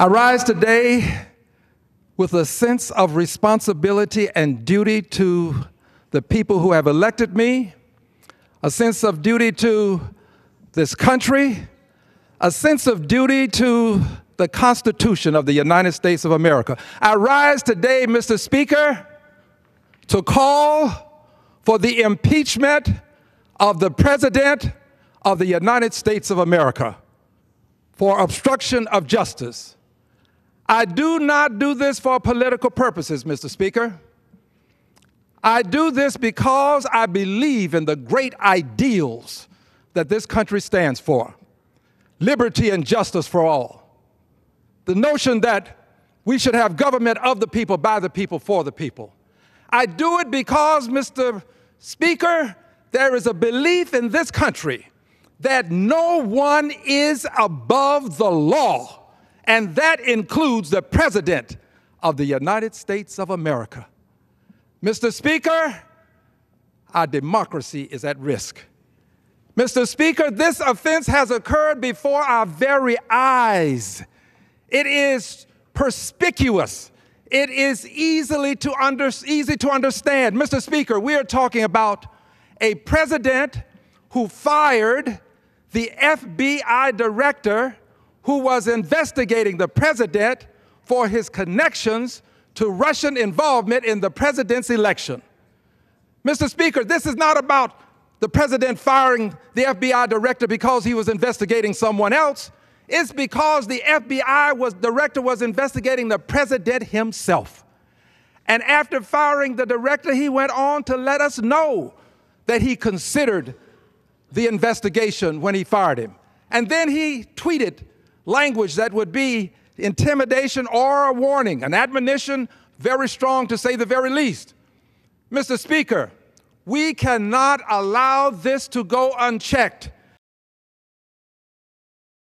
I rise today with a sense of responsibility and duty to the people who have elected me, a sense of duty to this country, a sense of duty to the Constitution of the United States of America. I rise today, Mr. Speaker, to call for the impeachment of the President of the United States of America for obstruction of justice. I do not do this for political purposes, Mr. Speaker. I do this because I believe in the great ideals that this country stands for: liberty and justice for all. The notion that we should have government of the people, by the people, for the people. I do it because, Mr. Speaker, there is a belief in this country that no one is above the law, and that includes the President of the United States of America. Mr. Speaker, our democracy is at risk. Mr. Speaker, this offense has occurred before our very eyes. It is perspicuous. It is easy to understand. Mr. Speaker, we are talking about a president who fired the FBI director who was investigating the president for his connections to Russian involvement in the president's election. Mr. Speaker, this is not about the president firing the FBI director because he was investigating someone else. It's because the FBI director was investigating the president himself. And after firing the director, he went on to let us know that he considered the investigation when he fired him. And then he tweeted language that would be intimidation or a warning, an admonition, very strong to say the very least. Mr. Speaker, we cannot allow this to go unchecked.